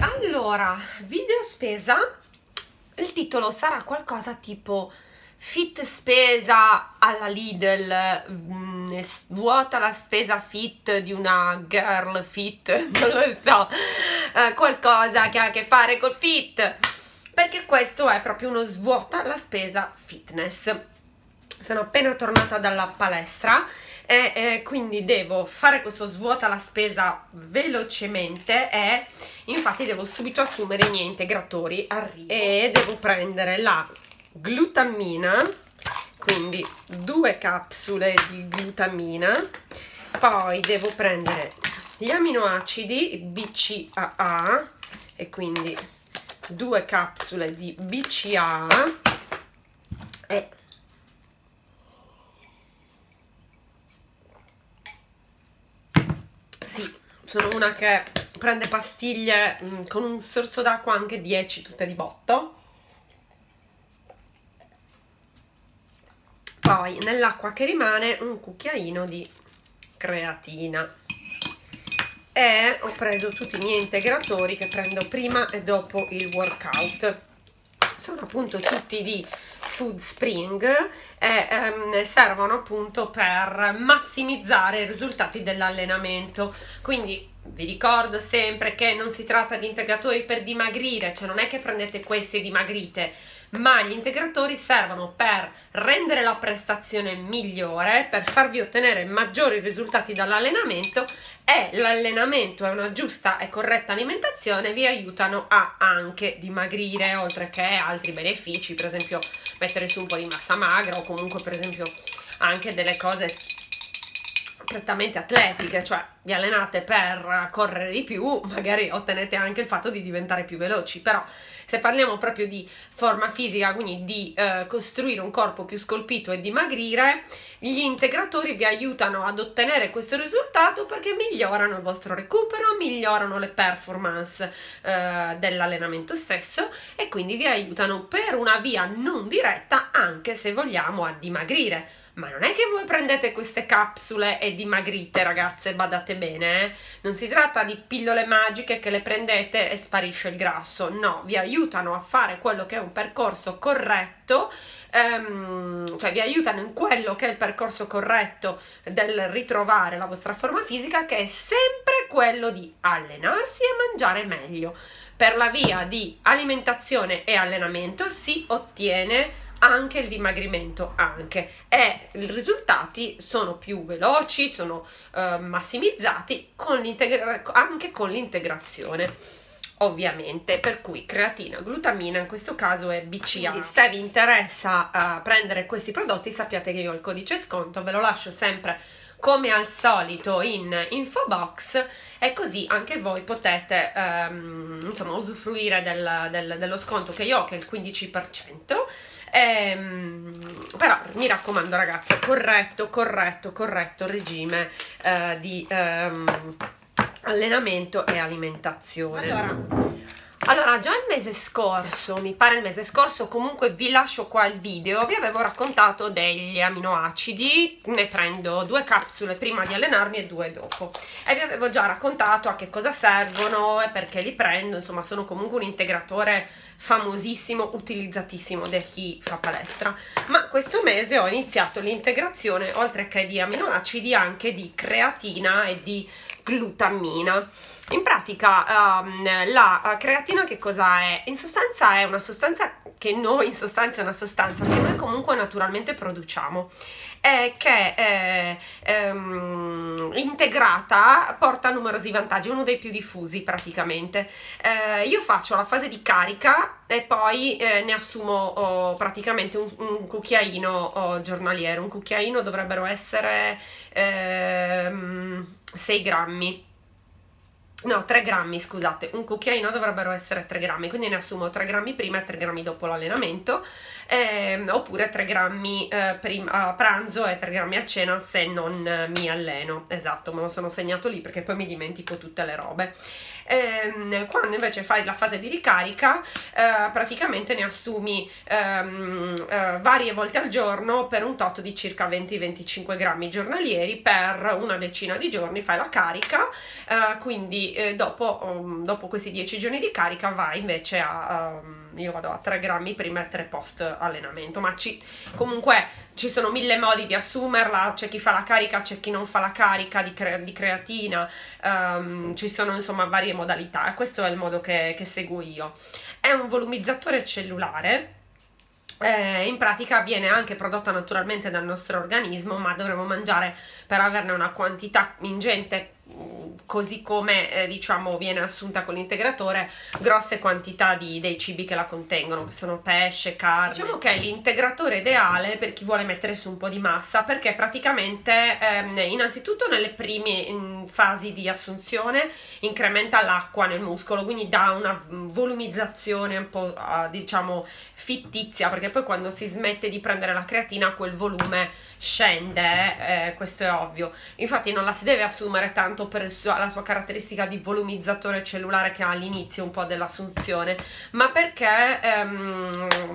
Allora, video spesa, il titolo sarà qualcosa tipo fit spesa alla Lidl, vuota la spesa fit di una girl fit, non lo so, qualcosa che ha a che fare col fit, perché questo è proprio uno svuota la spesa fitness. Sono appena tornata dalla palestra e quindi devo fare questo svuota la spesa velocemente e infatti devo subito assumere i miei integratori. Arrivo e devo prendere la glutammina, quindi 2 capsule di glutammina, poi devo prendere gli aminoacidi BCAA e quindi 2 capsule di BCAA e sono una che prende pastiglie con un sorso d'acqua, anche 10 tutte di botto. Poi nell'acqua che rimane un cucchiaino di creatina. E ho preso tutti i miei integratori che prendo prima e dopo il workout. Sono appunto tutti di Foodspring e servono appunto per massimizzare i risultati dell'allenamento. Quindi vi ricordo sempre che non si tratta di integratori per dimagrire, cioè non è che prendete questi e dimagrite, ma gli integratori servono per rendere la prestazione migliore, per farvi ottenere maggiori risultati dall'allenamento, e l'allenamento e una giusta e corretta alimentazione vi aiutano a anche dimagrire, oltre che altri benefici, per esempio mettere su un po' di massa magra o comunque per esempio anche delle cose prettamente atletiche, cioè vi allenate per correre di più, magari ottenete anche il fatto di diventare più veloci, però se parliamo proprio di forma fisica, quindi di costruire un corpo più scolpito e dimagrire, gli integratori vi aiutano ad ottenere questo risultato perché migliorano il vostro recupero, migliorano le performance dell'allenamento stesso e quindi vi aiutano per una via non diretta, anche se vogliamo, a dimagrire. Ma non è che voi prendete queste capsule e dimagrite, ragazze, badate bene, eh? Non si tratta di pillole magiche che le prendete e sparisce il grasso, no, vi aiutano a fare quello che è un percorso corretto, cioè vi aiutano in quello che è il percorso corretto del ritrovare la vostra forma fisica, che è sempre quello di allenarsi e mangiare meglio. Per la via di alimentazione e allenamento si ottiene anche il dimagrimento, anche, e i risultati sono più veloci, sono massimizzati anche con l'integrazione, ovviamente, per cui creatina, glutamina, in questo caso è BCA. Quindi, se vi interessa prendere questi prodotti, sappiate che io ho il codice sconto, ve lo lascio sempre come al solito in info box, e così anche voi potete insomma usufruire dello sconto che io ho, che è il 15%. Però mi raccomando, ragazze, corretto regime di allenamento e alimentazione. Allora, già il mese scorso, mi pare il mese scorso, comunque vi lascio qua il video, vi avevo raccontato degli aminoacidi, ne prendo 2 capsule prima di allenarmi e 2 dopo, e vi avevo già raccontato a che cosa servono e perché li prendo, insomma sono comunque un integratore famosissimo, utilizzatissimo da chi fa palestra, ma questo mese ho iniziato l'integrazione, oltre che di aminoacidi, anche di creatina e di glutammina. In pratica la creatina che cosa è? In sostanza è una sostanza che noi comunque naturalmente produciamo, che integrata porta numerosi vantaggi, uno dei più diffusi praticamente. Io faccio la fase di carica e poi ne assumo praticamente un cucchiaino giornaliero. Un cucchiaino dovrebbero essere 6 grammi. No, 3 grammi, scusate, un cucchiaino dovrebbero essere 3 grammi, quindi ne assumo 3 grammi prima e 3 grammi dopo l'allenamento, oppure 3 grammi a pranzo e 3 grammi a cena se non mi alleno, esatto, me lo sono segnato lì perché poi mi dimentico tutte le robe. quando invece fai la fase di ricarica praticamente ne assumi varie volte al giorno per un tot di circa 20-25 grammi giornalieri per una decina di giorni, fai la carica, quindi dopo questi 10 giorni di carica vai invece a io vado a 3 grammi prima e 3 post allenamento, ma comunque ci sono mille modi di assumerla, c'è chi fa la carica, c'è chi non fa la carica di creatina, ci sono insomma varie modalità e questo è il modo che seguo io. È un volumizzatore cellulare. In pratica viene anche prodotta naturalmente dal nostro organismo, ma dovremmo mangiare per averne una quantità ingente, così come diciamo viene assunta con l'integratore, grosse quantità dei cibi che la contengono, che sono pesce, carne. Diciamo che è l'integratore ideale per chi vuole mettere su un po' di massa, perché praticamente innanzitutto nelle prime fasi di assunzione incrementa l'acqua nel muscolo, quindi dà una volumizzazione un po' diciamo fittizia, perché poi quando si smette di prendere la creatina quel volume scende, questo è ovvio. Infatti non la si deve assumere tanto per la sua caratteristica di volumizzatore cellulare che ha all'inizio un po' dell'assunzione, ma perché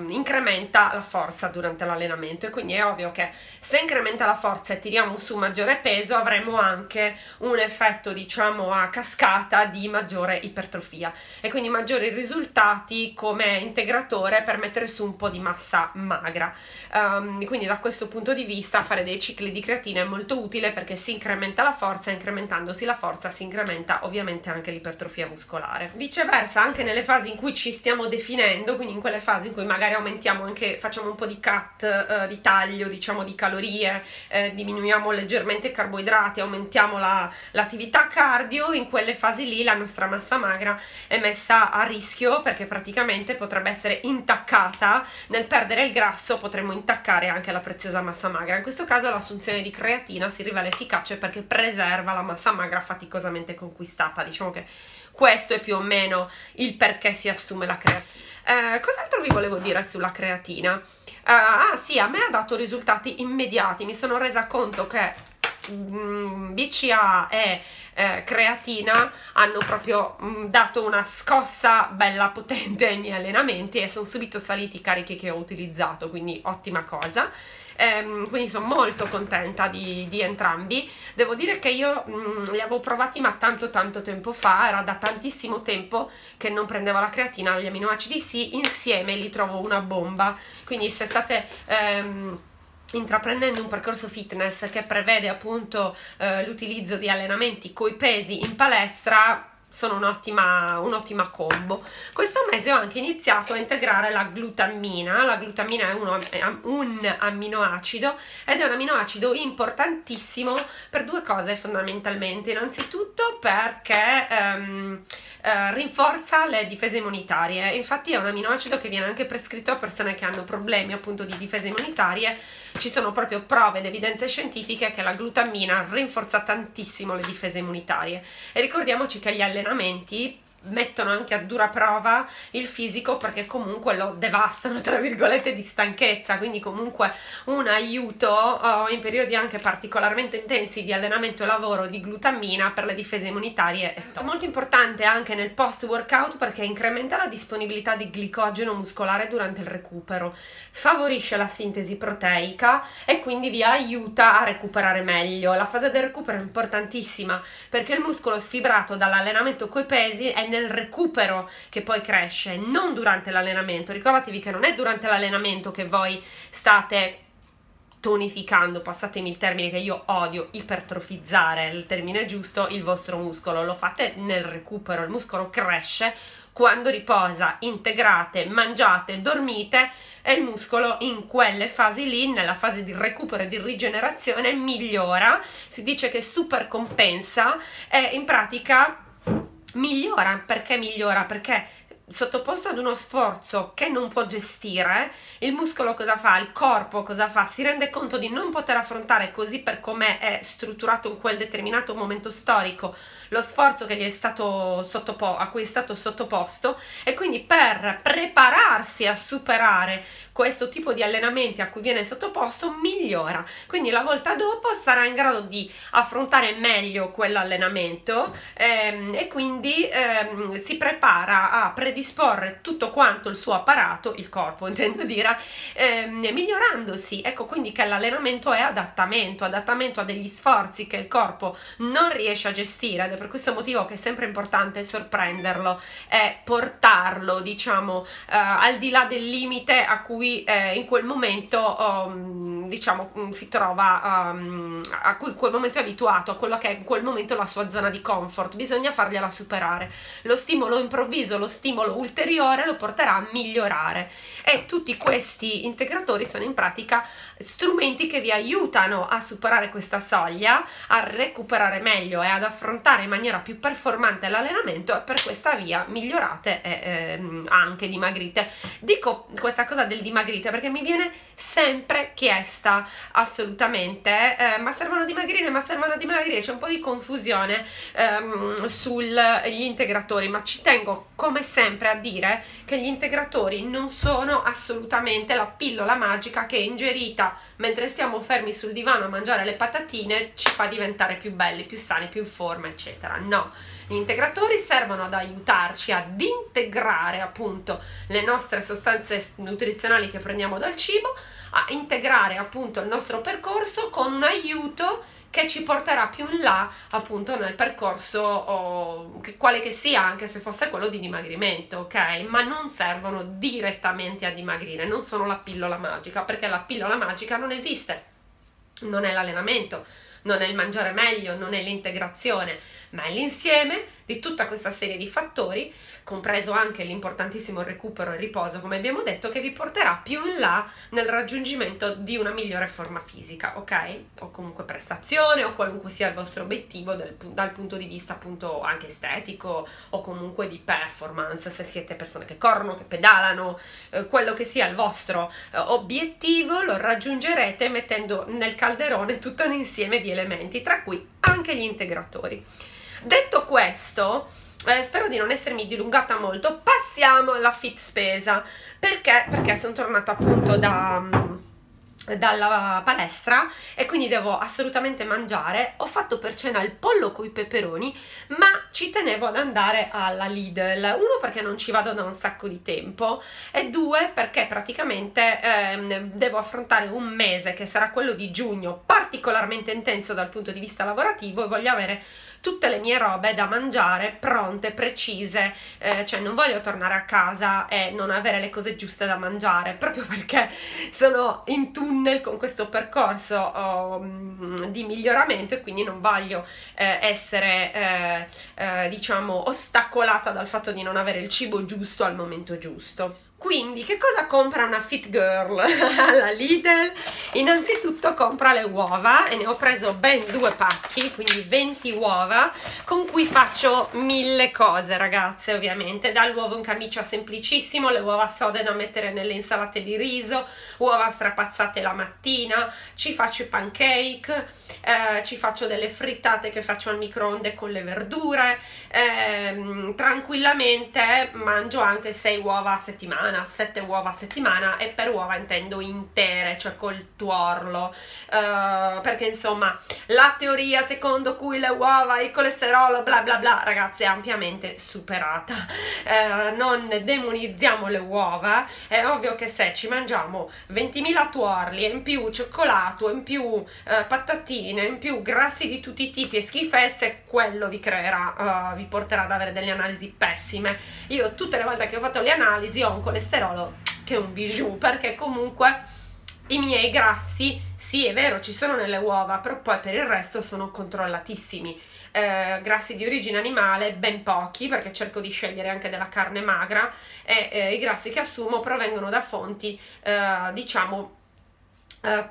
incrementa la forza durante l'allenamento, e quindi è ovvio che se incrementa la forza e tiriamo su maggiore peso avremo anche un effetto diciamo a cascata di maggiore ipertrofia e quindi maggiori risultati come integratore per mettere su un po' di massa magra. Quindi da questo punto di vista fare dei cicli di creatina è molto utile, perché si incrementa la forza, incrementandosi la forza si incrementa ovviamente anche l'ipertrofia muscolare. Viceversa, anche nelle fasi in cui ci stiamo definendo, quindi in quelle fasi in cui magari aumentiamo anche, facciamo un po' di cut, di taglio diciamo di calorie, diminuiamo leggermente i carboidrati, aumentiamo l'attività cardio, in quelle fasi lì la nostra massa magra è messa a rischio, perché praticamente potrebbe essere intaccata, nel perdere il grasso potremmo intaccare anche la preziosa massa magra. In questo caso l'assunzione di creatina si rivela efficace perché preserva la massa magra faticosamente conquistata. Diciamo che questo è più o meno il perché si assume la creatina. Cos'altro vi volevo dire sulla creatina? Sì, a me ha dato risultati immediati, mi sono resa conto che BCAA e creatina hanno proprio dato una scossa bella potente ai miei allenamenti e sono subito saliti i carichi che ho utilizzato, quindi ottima cosa. Quindi sono molto contenta di entrambi. Devo dire che io li avevo provati ma tanto tempo fa, era da tantissimo tempo che non prendevo la creatina. Gli aminoacidi sì, insieme li trovo una bomba, quindi se state intraprendendo un percorso fitness che prevede appunto l'utilizzo di allenamenti coi pesi in palestra, sono un'ottima combo. Questo mese ho anche iniziato a integrare la glutammina. La glutammina è un amminoacido ed è un amminoacido importantissimo per due cose fondamentalmente. Innanzitutto perché rinforza le difese immunitarie, infatti è un amminoacido che viene anche prescritto a persone che hanno problemi appunto di difese immunitarie. Ci sono proprio prove ed evidenze scientifiche che la glutammina rinforza tantissimo le difese immunitarie, e ricordiamoci che gli allenamenti mettono anche a dura prova il fisico, perché comunque lo devastano tra virgolette di stanchezza, quindi comunque un aiuto in periodi anche particolarmente intensi di allenamento e lavoro di glutammina per le difese immunitarie è molto importante anche nel post workout, perché incrementa la disponibilità di glicogeno muscolare durante il recupero, favorisce la sintesi proteica e quindi vi aiuta a recuperare meglio. La fase del recupero è importantissima, perché il muscolo sfibrato dall'allenamento coi pesi è nel recupero che poi cresce, non durante l'allenamento. Ricordatevi che non è durante l'allenamento che voi state tonificando, passatemi il termine che io odio, ipertrofizzare, il termine giusto, il vostro muscolo. Lo fate nel recupero, il muscolo cresce quando riposa, integrate, mangiate, dormite, e il muscolo in quelle fasi lì, nella fase di recupero e di rigenerazione, migliora, si dice che super compensa, e in pratica migliora. Perché migliora? Perché sottoposto ad uno sforzo che non può gestire, il muscolo cosa fa? Il corpo cosa fa? Si rende conto di non poter affrontare, così per come è strutturato in quel determinato momento storico, lo sforzo che gli è stato sottoposto, e quindi per prepararsi a superare questo tipo di allenamenti a cui viene sottoposto migliora, quindi la volta dopo sarà in grado di affrontare meglio quell'allenamento e quindi si prepara a predisporre tutto quanto il suo apparato, il corpo intendo dire, migliorandosi. Ecco quindi che l'allenamento è adattamento a degli sforzi che il corpo non riesce a gestire, ed è per questo motivo che è sempre importante sorprenderlo e portarlo, diciamo, al di là del limite a cui in quel momento diciamo si trova, a cui in quel momento è abituato, a quello che è in quel momento la sua zona di comfort. Bisogna fargliela superare. Lo stimolo improvviso, lo stimolo ulteriore lo porterà a migliorare, e tutti questi integratori sono in pratica strumenti che vi aiutano a superare questa soglia, a recuperare meglio e ad affrontare in maniera più performante l'allenamento, e per questa via migliorate e anche dimagrite. Dico questa cosa del dimagrite perché mi viene sempre chiesta assolutamente ma servono a dimagrire, c'è un po' di confusione sugli integratori, ma ci tengo come sempre a dire che gli integratori non sono assolutamente la pillola magica che ingerita mentre stiamo fermi sul divano a mangiare le patatine ci fa diventare più belli, più sani, più in forma eccetera. No, gli integratori servono ad aiutarci ad integrare appunto le nostre sostanze nutrizionali che prendiamo dal cibo, a integrare appunto il nostro percorso con un aiuto che ci porterà più in là appunto nel percorso quale che sia, anche se fosse quello di dimagrimento, ok? Ma non servono direttamente a dimagrire, non sono la pillola magica, perché la pillola magica non esiste, non è l'allenamento, non è il mangiare meglio, non è l'integrazione, ma è l'insieme di tutta questa serie di fattori, compreso anche l'importantissimo recupero e riposo, come abbiamo detto, che vi porterà più in là nel raggiungimento di una migliore forma fisica, ok? O comunque prestazione, o qualunque sia il vostro obiettivo dal punto di vista appunto anche estetico, o comunque di performance, se siete persone che corrono, che pedalano, quello che sia il vostro obiettivo lo raggiungerete mettendo nel calderone tutto un insieme di elementi, tra cui anche gli integratori. Detto questo, spero di non essermi dilungata molto, passiamo alla fit spesa. Perché sono tornata appunto dalla palestra e quindi devo assolutamente mangiare. Ho fatto per cena il pollo coi peperoni, ma ci tenevo ad andare alla Lidl, uno perché non ci vado da un sacco di tempo, e due perché praticamente devo affrontare un mese che sarà quello di giugno particolarmente intenso dal punto di vista lavorativo, e voglio avere tutte le mie robe da mangiare pronte, precise, cioè non voglio tornare a casa e non avere le cose giuste da mangiare, proprio perché sono in tunnel con questo percorso di miglioramento, e quindi non voglio essere diciamo ostacolata dal fatto di non avere il cibo giusto al momento giusto. Quindi che cosa compra una fit girl alla Lidl? Innanzitutto compra le uova, e ne ho preso ben 2 pacchi, quindi 20 uova con cui faccio 1000 cose, ragazze, ovviamente, dall'uovo in camicia semplicissimo, le uova sode da mettere nelle insalate di riso, uova strapazzate la mattina, ci faccio i pancake, ci faccio delle frittate che faccio al microonde con le verdure, tranquillamente mangio anche 6 uova a settimana, 7 uova a settimana, e per uova intendo intere, cioè col tuorlo, perché insomma la teoria secondo cui le uova, il colesterolo, bla bla bla, ragazzi, è ampiamente superata. Non demonizziamo le uova, è ovvio che se ci mangiamo 20.000 tuorli e in più cioccolato, in più patatine, in più grassi di tutti i tipi e schifezze, quello vi creerà, vi porterà ad avere delle analisi pessime. Io tutte le volte che ho fatto le analisi ho un colesterolo che è un bijou, perché comunque i miei grassi, sì è vero, ci sono nelle uova, però poi per il resto sono controllatissimi. Grassi di origine animale ben pochi, perché cerco di scegliere anche della carne magra, e i grassi che assumo provengono da fonti diciamo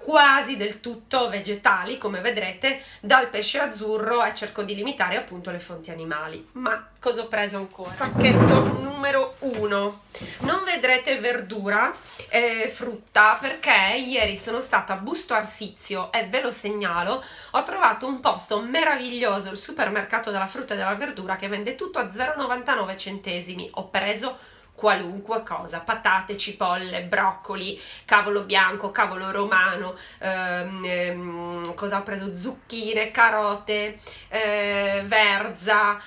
quasi del tutto vegetali, come vedrete, dal pesce azzurro, e cerco di limitare appunto le fonti animali. Ma cosa ho preso ancora? Sacchetto numero 1. Non vedrete verdura e frutta perché ieri sono stata a Busto Arsizio e ve lo segnalo, ho trovato un posto meraviglioso, il supermercato della frutta e della verdura, che vende tutto a 0,99 centesimi. Ho preso qualunque cosa, patate, cipolle, broccoli, cavolo bianco, cavolo romano, cosa ho preso? Zucchine, carote, verza,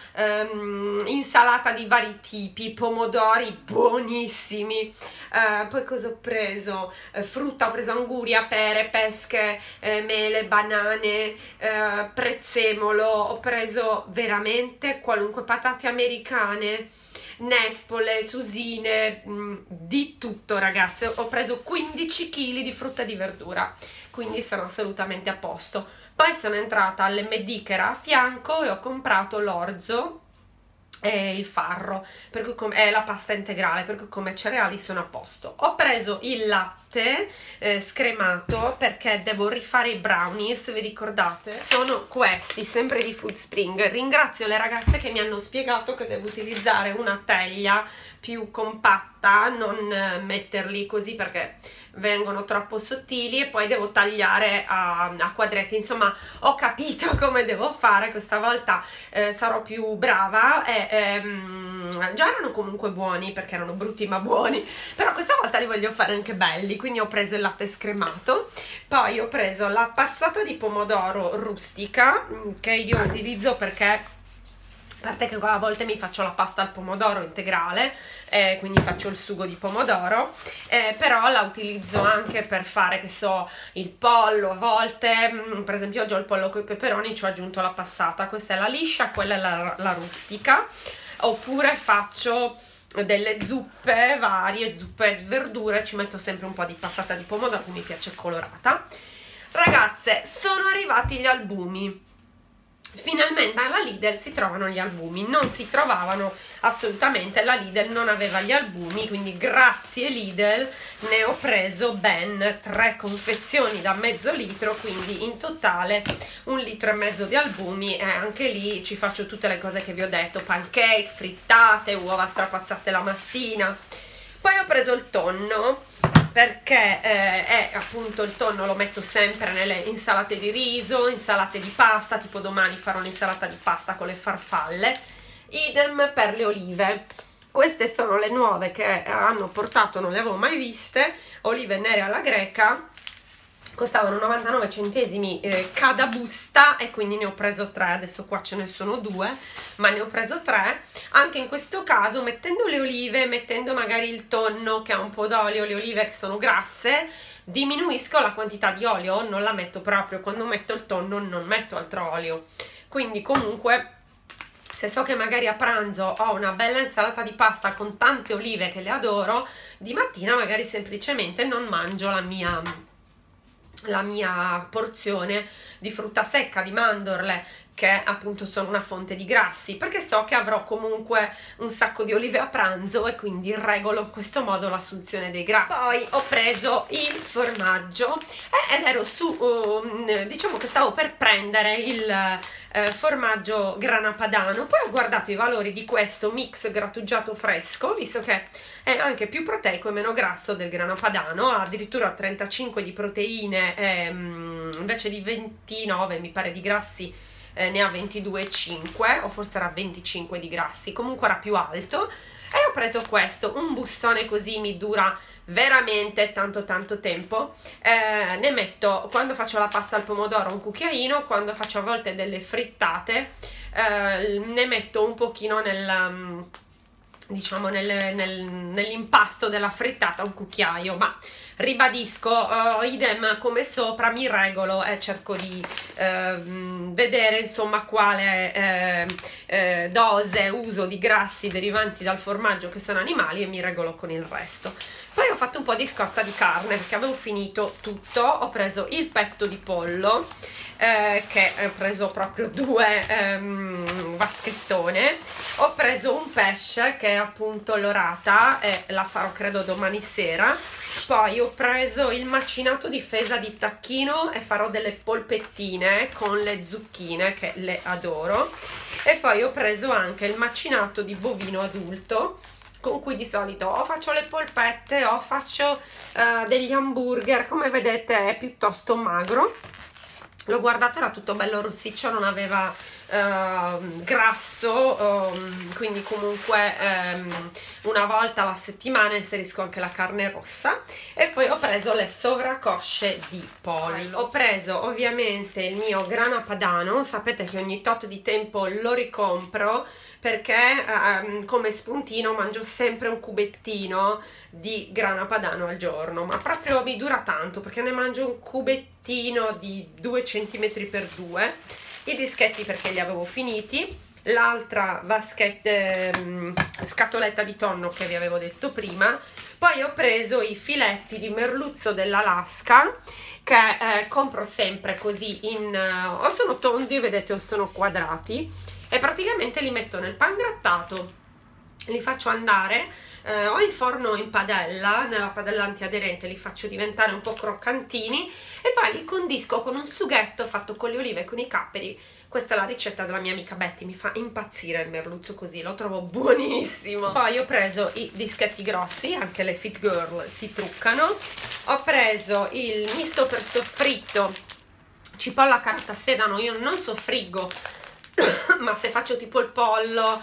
insalata di vari tipi, pomodori buonissimi, poi cosa ho preso? Frutta, ho preso anguria, pere, pesche, mele, banane, prezzemolo, ho preso veramente qualunque, patate americane, nespole, susine, di tutto ragazze. Ho preso 15 kg di frutta e di verdura, quindi sono assolutamente a posto. Poi sono entrata all'MD che era a fianco e ho comprato l'orzo e il farro, per cui la pasta integrale, per cui come cereali sono a posto. Ho preso il latte scremato perché devo rifare i brownies, vi ricordate? Sono questi, sempre di Foodspring. Ringrazio le ragazze che mi hanno spiegato che devo utilizzare una teglia più compatta, non metterli così perché vengono troppo sottili, e poi devo tagliare a quadretti. Insomma, ho capito come devo fare, questa volta sarò più brava. Già erano comunque buoni, perché erano brutti ma buoni, però questa volta li voglio fare anche belli, quindi ho preso il latte scremato. Poi ho preso la passata di pomodoro rustica, che io utilizzo perché, a parte che a volte mi faccio la pasta al pomodoro integrale, quindi faccio il sugo di pomodoro, però la utilizzo anche per fare, che so, il pollo a volte. Per esempio oggi ho il pollo con i peperoni, ci ho aggiunto la passata, questa è la liscia, quella è la rustica. Oppure faccio delle zuppe varie, zuppe di verdure, ci metto sempre un po' di passata di pomodoro che mi piace colorata. Ragazze, sono arrivati gli albumi. Finalmente alla Lidl si trovano gli albumi, non si trovavano assolutamente, la Lidl non aveva gli albumi, quindi grazie Lidl ne ho preso ben 3 confezioni da mezzo litro, quindi in totale 1,5 litri di albumi, e anche lì ci faccio tutte le cose che vi ho detto, pancake, frittate, uova strapazzate la mattina. Poi ho preso il tonno perché è appunto, il tonno lo metto sempre nelle insalate di riso, insalate di pasta, tipo domani farò un'insalata di pasta con le farfalle, idem per le olive. Queste sono le nuove che hanno portato, non le avevo mai viste, olive nere alla greca, costavano 99 centesimi cada busta, e quindi ne ho preso 3. Adesso qua ce ne sono 2, ma ne ho preso 3. Anche in questo caso, mettendo le olive, mettendo magari il tonno che ha un po' d'olio, le olive che sono grasse, diminuisco la quantità di olio, non la metto proprio. Quando metto il tonno non metto altro olio, quindi comunque, se so che magari a pranzo ho una bella insalata di pasta con tante olive che le adoro, di mattina magari semplicemente non mangio la mia porzione di frutta secca, di mandorle, che appunto sono una fonte di grassi, perché so che avrò comunque un sacco di olive a pranzo e quindi regolo in questo modo l'assunzione dei grassi. Poi ho preso il formaggio ed ero su, diciamo che stavo per prendere il formaggio grana padano, poi ho guardato i valori di questo mix grattugiato fresco, visto che è anche più proteico e meno grasso del grana padano, ha addirittura 35 di proteine invece di 29 mi pare di grassi, ne ha 22,5 o forse era 25 di grassi, comunque era più alto. E ho preso questo, un bussone così mi dura veramente tanto tempo, ne metto quando faccio la pasta al pomodoro un cucchiaino, quando faccio a volte delle frittate ne metto un pochino nel, diciamo, nell'impasto della frittata, un cucchiaio, ma ribadisco, idem come sopra, mi regolo e cerco di vedere insomma quale dose uso di grassi derivanti dal formaggio, che sono animali, e mi regolo con il resto. Poi ho fatto un po' di scorta di carne perché avevo finito tutto. Ho preso il petto di pollo, che ho preso proprio 2 vaschettone. Ho preso un pesce che è appunto l'orata e la farò credo domani sera. Poi ho preso il macinato di fesa di tacchino e farò delle polpettine con le zucchine che le adoro. E poi ho preso anche il macinato di bovino adulto, con cui di solito o faccio le polpette o faccio degli hamburger. Come vedete è piuttosto magro, l'ho guardato, era tutto bello rossiccio, non aveva grasso, quindi comunque una volta alla settimana inserisco anche la carne rossa. E poi ho preso le sovracosce di pollo, ho preso ovviamente il mio grana padano, sapete che ogni tot di tempo lo ricompro perché come spuntino mangio sempre un cubettino di grana padano al giorno, ma proprio mi dura tanto perché ne mangio un cubettino di 2 cm per 2. I dischetti perché li avevo finiti, l'altra scatoletta di tonno che vi avevo detto prima. Poi ho preso i filetti di merluzzo dell'Alaska che compro sempre così in o sono tondi, vedete, o sono quadrati, e praticamente li metto nel pangrattato, li faccio andare o in forno o in padella, nella padella antiaderente, li faccio diventare un po' croccantini e poi li condisco con un sughetto fatto con le olive e con i capperi. Questa è la ricetta della mia amica Betty, mi fa impazzire il merluzzo così, lo trovo buonissimo. Poi ho preso i dischetti grossi, anche le fit girl si truccano. Ho preso il misto per soffritto, cipolla, carota, sedano. Io non soffriggo ma se faccio tipo il pollo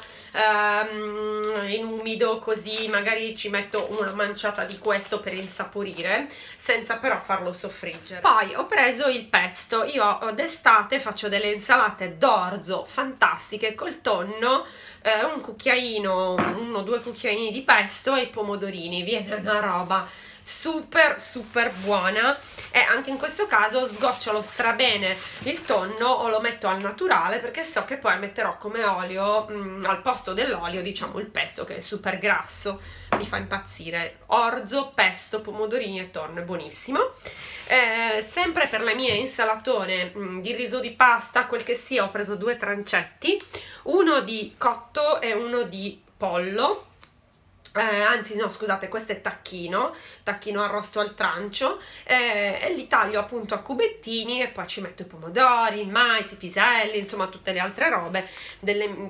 in umido così magari ci metto una manciata di questo per insaporire, senza però farlo soffriggere. Poi ho preso il pesto, io d'estate faccio delle insalate d'orzo fantastiche col tonno, un cucchiaino, uno o due cucchiaini di pesto e i pomodorini, viene una roba super super buona. E anche in questo caso sgocciolo strabene il tonno o lo metto al naturale, perché so che poi metterò come olio al posto dell'olio, diciamo, il pesto che è super grasso. Mi fa impazzire orzo, pesto, pomodorini e tonno, è buonissimo. Sempre per le mie insalatone di riso, di pasta, quel che sia, ho preso due trancetti, uno di cotto e uno di pollo. Anzi no, scusate, questo è tacchino arrosto al trancio, e li taglio appunto a cubettini e poi ci metto i pomodori, il mais, i piselli, insomma tutte le altre robe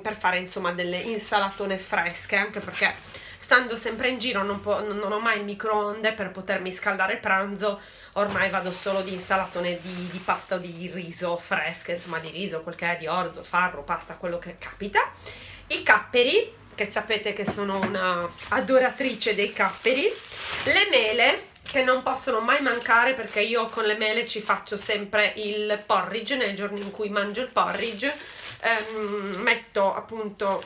per fare insomma delle insalatone fresche, anche perché stando sempre in giro non ho mai il microonde per potermi scaldare pranzo, ormai vado solo di insalatone di pasta o di riso fresche, insomma di riso, quel che è, di orzo, farro, pasta, quello che capita. I capperi, che sapete che sono una adoratrice dei capperi, le mele che non possono mai mancare, perché io con le mele ci faccio sempre il porridge, nei giorni in cui mangio il porridge metto appunto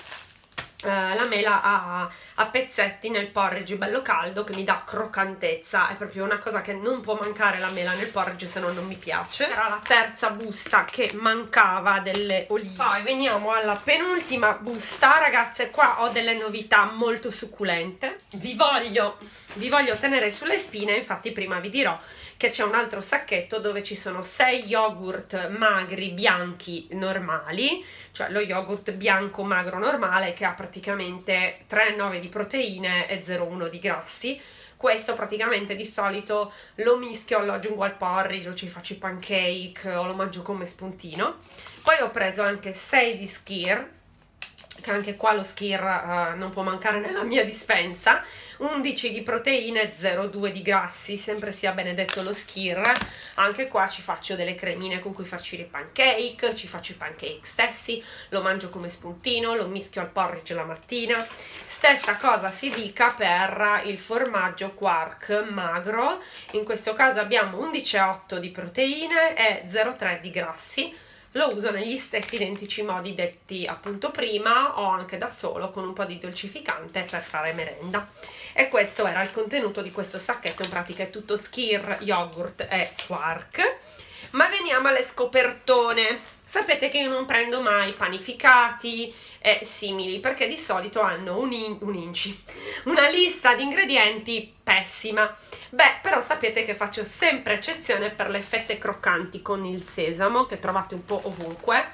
la mela a pezzetti nel porridge bello caldo, che mi dà croccantezza, è proprio una cosa che non può mancare la mela nel porridge, se no non mi piace. Era la terza busta che mancava delle olive. Poi veniamo alla penultima busta, ragazze, qua ho delle novità molto succulente, vi voglio tenere sulle spine, infatti prima vi dirò che c'è un altro sacchetto dove ci sono 6 yogurt magri bianchi normali, cioè lo yogurt bianco magro normale che ha praticamente 3,9 di proteine e 0,1 di grassi. Questo praticamente di solito lo mischio, lo aggiungo al porridge o ci faccio i pancake o lo mangio come spuntino. Poi ho preso anche 6 di skyr, che anche qua lo skyr non può mancare nella mia dispensa, 11 di proteine, 0,2 di grassi, sempre sia benedetto lo skyr. Anche qua ci faccio delle cremine con cui farci i pancake, ci faccio i pancake stessi, lo mangio come spuntino, lo mischio al porridge la mattina. Stessa cosa si dica per il formaggio quark magro, in questo caso abbiamo 11,8 di proteine e 0,3 di grassi. Lo uso negli stessi identici modi detti appunto prima, o anche da solo con un po' di dolcificante per fare merenda. E questo era il contenuto di questo sacchetto, in pratica è tutto skyr, yogurt e quark. Ma veniamo alle scopertone. Sapete che io non prendo mai panificati e simili, perché di solito hanno una lista di ingredienti pessima. Beh, però sapete che faccio sempre eccezione per le fette croccanti con il sesamo, che trovate un po' ovunque.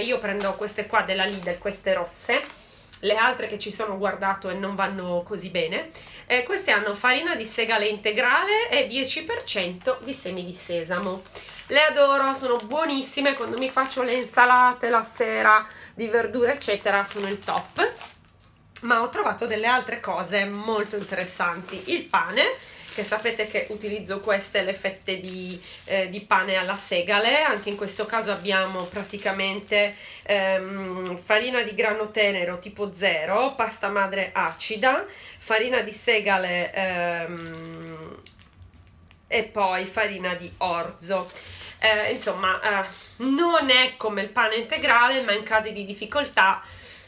io prendo queste qua della Lidl, queste rosse. Le altre che ci sono, guardato, e non vanno così bene. Queste hanno farina di segale integrale e 10% di semi di sesamo. Le adoro, sono buonissime. Quando mi faccio le insalate la sera di verdure eccetera sono il top. Ma ho trovato delle altre cose molto interessanti. Il pane, che sapete che utilizzo queste, le fette di pane alla segale. Anche in questo caso abbiamo praticamente farina di grano tenero tipo 0, pasta madre acida, farina di segale e poi farina di orzo. Insomma, non è come il pane integrale, ma in caso di difficoltà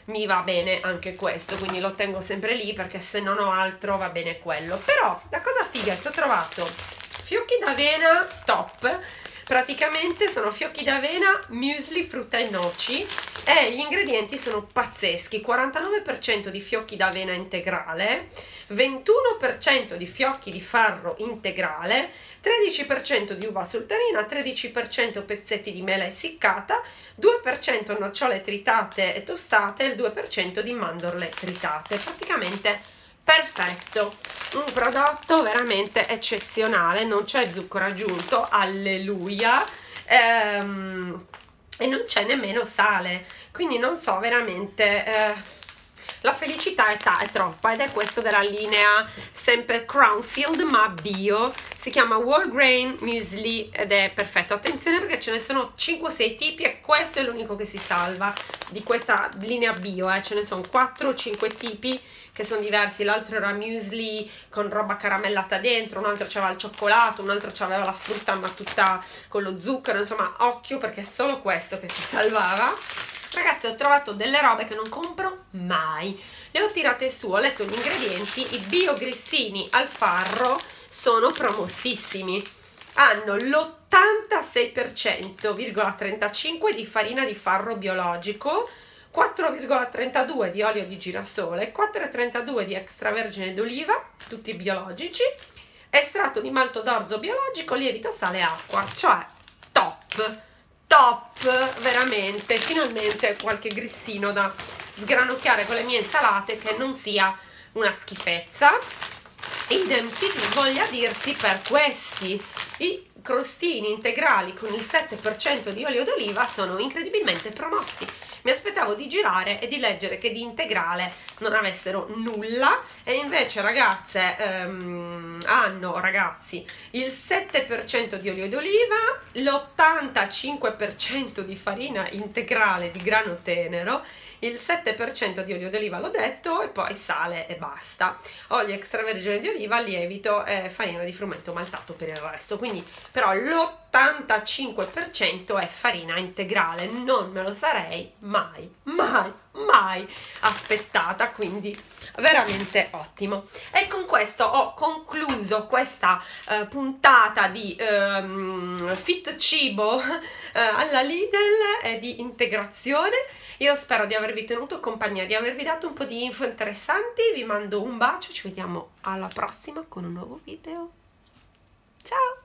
mi va bene anche questo, quindi lo tengo sempre lì, perché se non ho altro va bene quello. Però la cosa figa è che ho trovato fiocchi d'avena top, praticamente sono fiocchi d'avena, muesli, frutta e noci, e gli ingredienti sono pazzeschi: 49% di fiocchi d'avena integrale, 21% di fiocchi di farro integrale, 13% di uva sultanina, 13% pezzetti di mela essiccata, 2% nocciole tritate e tostate e il 2% di mandorle tritate. Praticamente perfetto, un prodotto veramente eccezionale, non c'è zucchero aggiunto, alleluia, e non c'è nemmeno sale, quindi non so veramente, la felicità è troppa. Ed è questo della linea sempre Crownfield ma bio, si chiama Whole Grain Muesli ed è perfetto. Attenzione perché ce ne sono 5-6 tipi e questo è l'unico che si salva di questa linea bio, ce ne sono 4-5 tipi che sono diversi. L'altro era muesli con roba caramellata dentro, un altro c'aveva il cioccolato, un altro c'aveva la frutta ma tutta con lo zucchero. Insomma, occhio, perché è solo questo che si salvava. Ragazzi, ho trovato delle robe che non compro mai, le ho tirate su, ho letto gli ingredienti. I bio grissini al farro sono promossissimi, hanno l'86,35% di farina di farro biologico, 4,32 di olio di girasole, 4,32 di extravergine d'oliva, tutti biologici, estratto di malto d'orzo biologico, lievito, sale e acqua. Cioè top, top veramente. Finalmente qualche grissino da sgranocchiare con le mie insalate che non sia una schifezza. Idem si voglia dirsi per questi, i crostini integrali con il 7% di olio d'oliva sono incredibilmente promossi. Mi aspettavo di girare e di leggere che di integrale non avessero nulla, e invece ragazze hanno, ragazzi, il 7% di olio d'oliva, l'85% di farina integrale di grano tenero, il 7% di olio d'oliva, l'ho detto, e poi sale e basta, olio extravergine di oliva, lievito e farina di frumento maltato per il resto. Quindi però l'85% è farina integrale, non me lo sarei mai aspettata, quindi veramente ottimo. E con questo ho concluso questa puntata di fit cibo alla Lidl e di integrazione. Io spero di avervi tenuto compagnia, di avervi dato un po' di info interessanti. Vi mando un bacio, ci vediamo alla prossima con un nuovo video. Ciao!